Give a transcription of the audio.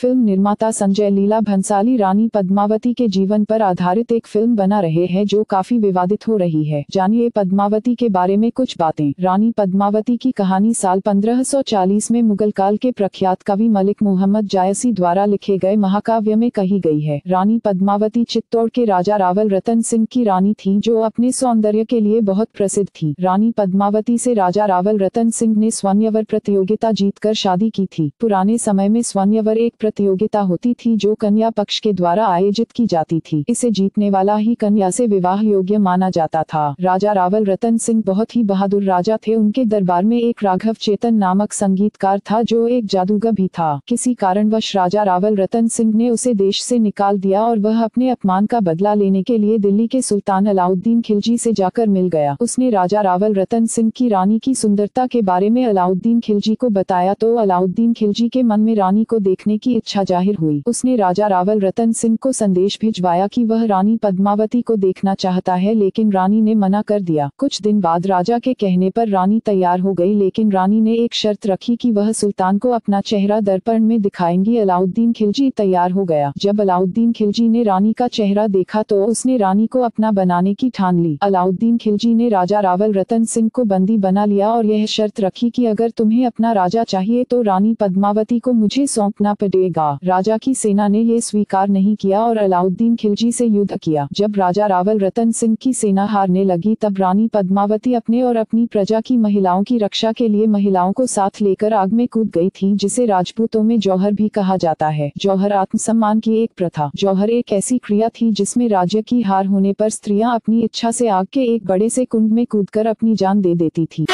Film निर्माता संजय लीला भंसाली रानी पद्मावती के जीवन पर आधारित एक फिल्म बना रहे हैं जो काफी विवादित हो रही है। जानिए पद्मावती के बारे में कुछ बातें। रानी पद्मावती की कहानी साल 1540 में मुगल काल के प्रख्यात कवि मलिक मोहम्मद जायसी द्वारा लिखे गए महाकाव्य में कही गई है। रानी पद्मावती चित्तौड़ के राजा रावल रतन सिंह की रानी थी जो अपने सौंदर्य के लिए बहुत प्रसिद्ध थी। रानी पद्मावती से राजा रावल रतन सिंह ने स्वयंवर प्रतियोगिता जीतकर शादी की थी। पुराने समय में स्वयंवर एक प्रतियोगिता होती थी जो कन्या पक्ष के द्वारा आयोजित की जाती थी। इसे जीतने वाला ही कन्या से विवाह योग्य माना जाता था। राजा रावल रतन सिंह बहुत ही बहादुर राजा थे। उनके दरबार में एक राघव चेतन नामक संगीतकार था जो एक जादूगर भी था। किसी कारणवश राजा रावल रतन सिंह ने उसे देश से निकाल दिया और वह अपने अपमान का बदला लेने के लिए दिल्ली के सुल्तान अलाउद्दीन खिलजी से जाकर मिल गया। उसने राजा रावल रतन सिंह की रानी की सुंदरता के बारे में अलाउद्दीन खिलजी को बताया तो अलाउद्दीन खिलजी के मन में रानी को देखने की इच्छा जाहिर हुई। उसने राजा रावल रतन सिंह को संदेश भिजवाया कि वह रानी पद्मावती को देखना चाहता है, लेकिन रानी ने मना कर दिया। कुछ दिन बाद राजा के कहने पर रानी तैयार हो गई, लेकिन रानी ने एक शर्त रखी कि वह सुल्तान को अपना चेहरा दर्पण में दिखाएंगी। अलाउद्दीन खिलजी तैयार हो गया। जब अलाउद्दीन खिलजी ने रानी का चेहरा देखा तो उसने रानी को अपना बनाने की ठान ली। अलाउद्दीन खिलजी ने राजा रावल रतन सिंह को बंदी बना लिया और यह शर्त रखी कि अगर तुम्हें अपना राजा चाहिए तो रानी पद्मावती को मुझे सौंपना पड़ेगा। राजा की सेना ने ये स्वीकार नहीं किया और अलाउद्दीन खिलजी से युद्ध किया। जब राजा रावल रतन सिंह की सेना हारने लगी तब रानी पद्मावती अपने और अपनी प्रजा की महिलाओं की रक्षा के लिए महिलाओं को साथ लेकर आग में कूद गई थी, जिसे राजपूतों में जौहर भी कहा जाता है। जौहर आत्मसम्मान की एक प्रथा। जौहर एक ऐसी क्रिया थी जिसमें राज्य की हार होने पर स्त्रियां अपनी इच्छा से आग के एक बड़े से कुंड में कूद कर अपनी जान दे देती थी।